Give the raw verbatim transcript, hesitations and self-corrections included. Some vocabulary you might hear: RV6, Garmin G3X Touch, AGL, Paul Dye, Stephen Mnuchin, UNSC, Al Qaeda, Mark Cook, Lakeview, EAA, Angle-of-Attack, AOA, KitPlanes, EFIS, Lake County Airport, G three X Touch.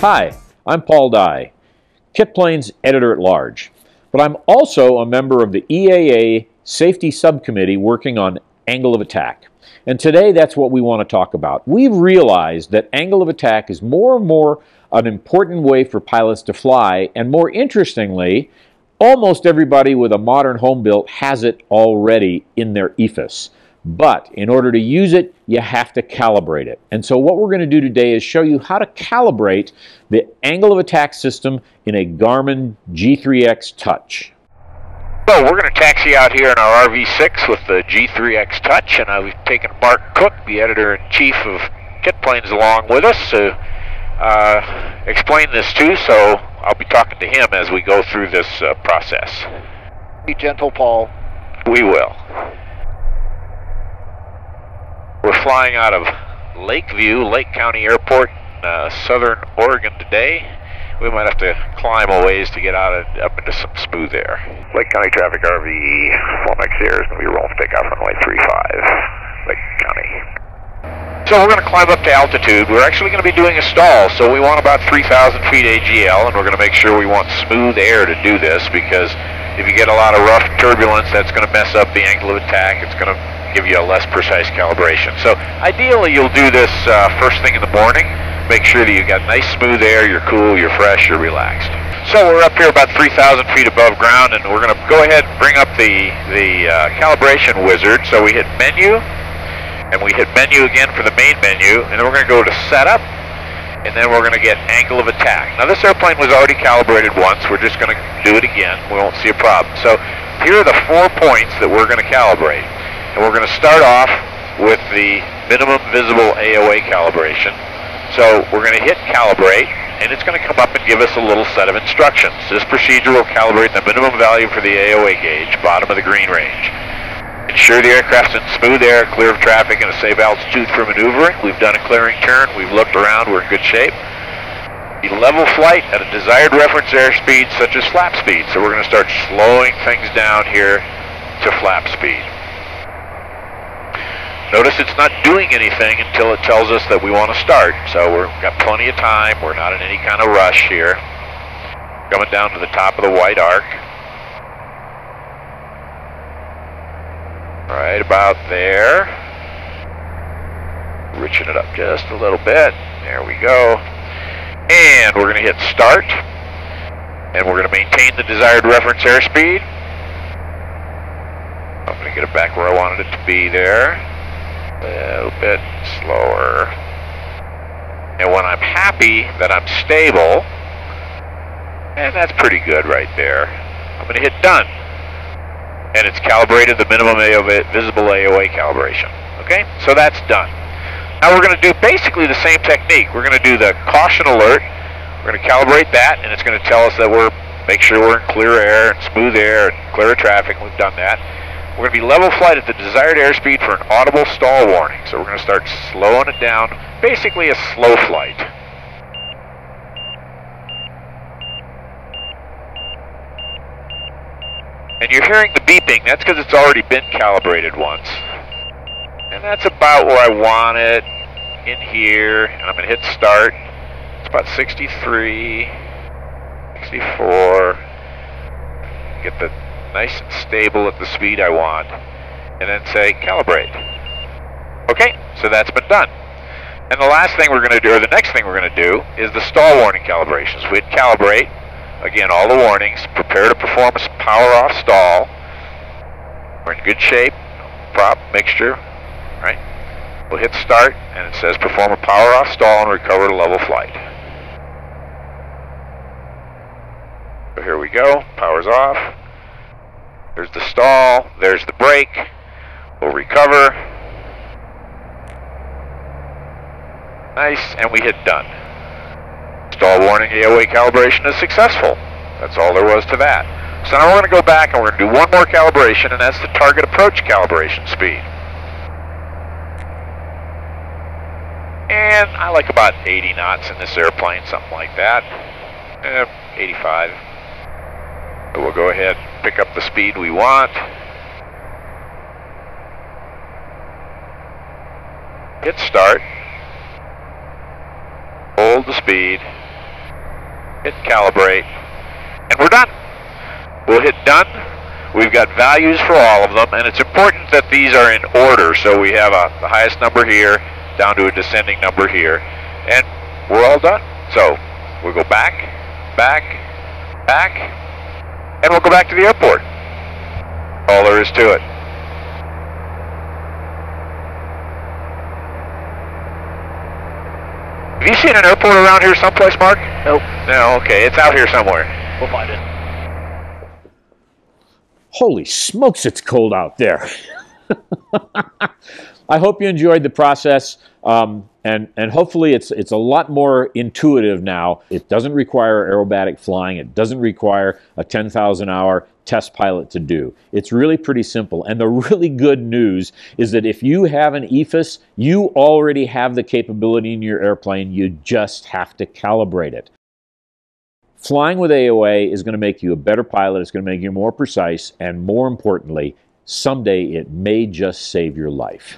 Hi, I'm Paul Dye, KitPlanes Editor-at-Large, but I'm also a member of the E A A Safety Subcommittee working on angle of attack. And today that's what we want to talk about. We've realized that angle of attack is more and more an important way for pilots to fly, and more interestingly, almost everybody with a modern home built has it already in their E F I S. But in order to use it, you have to calibrate it. And so what we're going to do today is show you how to calibrate the angle of attack system in a Garmin G three X Touch. So we're going to taxi out here in our R V six with the G three X Touch, and uh, we've taken Mark Cook, the editor-in-chief of KitPlanes, along with us to uh, explain this to, so I'll be talking to him as we go through this uh, process. Be gentle, Paul. We will. We're flying out of Lakeview, Lake County Airport, in, uh, southern Oregon today. We might have to climb a ways to get out of, up into some smooth air. Lake County traffic, R V, Flummox Air is going to be rolling to take off runway three five, Lake County. So we're going to climb up to altitude. We're actually going to be doing a stall, so we want about three thousand feet A G L, and we're going to make sure we want smooth air to do this, because if you get a lot of rough turbulence, that's going to mess up the angle of attack. It's going to give you a less precise calibration. So ideally you'll do this uh, first thing in the morning. Make sure that you got nice smooth air, you're cool, you're fresh, you're relaxed. So we're up here about three thousand feet above ground, and we're going to go ahead and bring up the, the uh, calibration wizard. So we hit menu, and we hit menu again for the main menu, and then we're going to go to setup, and then we're going to get angle of attack. Now this airplane was already calibrated once, we're just going to do it again, we won't see a problem. So here are the four points that we're going to calibrate. And we're going to start off with the minimum visible A O A calibration. So we're going to hit calibrate, and it's going to come up and give us a little set of instructions. This procedure will calibrate the minimum value for the A O A gauge, bottom of the green range. Ensure the aircraft's in smooth air, clear of traffic, and a safe altitude for maneuvering. We've done a clearing turn, we've looked around, we're in good shape. The level flight at a desired reference airspeed, such as flap speed. So we're going to start slowing things down here to flap speed. Notice it's not doing anything until it tells us that we want to start. So we've got plenty of time. We're not in any kind of rush here. Coming down to the top of the white arc. Right about there. Riching it up just a little bit. There we go. And we're going to hit start. And we're going to maintain the desired reference airspeed. I'm going to get it back where I wanted it to be there. A little bit slower. And when I'm happy that I'm stable, and that's pretty good right there, I'm going to hit done. And it's calibrated the minimum A O A, visible A O A calibration. Okay, so that's done. Now we're going to do basically the same technique. We're going to do the caution alert. We're going to calibrate that, and it's going to tell us that we're, make sure we're in clear air and smooth air and clear of traffic. We've done that. We're going to be level flight at the desired airspeed for an audible stall warning. So we're going to start slowing it down, basically a slow flight. And you're hearing the beeping, that's because it's already been calibrated once. And that's about where I want it, in here, and I'm going to hit start. It's about sixty-three, sixty-four, get the nice and stable at the speed I want, and then say calibrate. Okay, so that's been done. And the last thing we're going to do, or the next thing we're going to do, is the stall warning calibrations. We'd calibrate, again, all the warnings, prepare to perform a power off stall. We're in good shape, prop, mixture, right? We'll hit start, and it says perform a power off stall and recover to level flight. So here we go, power's off. There's the stall, there's the brake, we'll recover. Nice, and we hit done. Stall warning A O A calibration is successful. That's all there was to that. So now we're going to go back and we're going to do one more calibration, and that's the target approach calibration speed. And I like about eighty knots in this airplane, something like that. Eh, eighty-five. So we'll go ahead and pick up the speed we want. Hit start. Hold the speed. hit calibrate, and we're done. We'll hit done. We've got values for all of them, and it's important that these are in order, so we have a, the highest number here down to a descending number here, and we're all done. So we'll go back, back, back, and we'll go back to the airport. All there is to it. Have you seen an airport around here someplace, Mark? Nope. No, okay, it's out here somewhere. We'll find it. Holy smokes, it's cold out there. I hope you enjoyed the process, um, and, and hopefully it's, it's a lot more intuitive now. It doesn't require aerobatic flying. It doesn't require a ten thousand hour test pilot to do. It's really pretty simple. And the really good news is that if you have an E F I S, you already have the capability in your airplane. You just have to calibrate it. Flying with A O A is going to make you a better pilot, it's going to make you more precise, and more importantly, someday it may just save your life.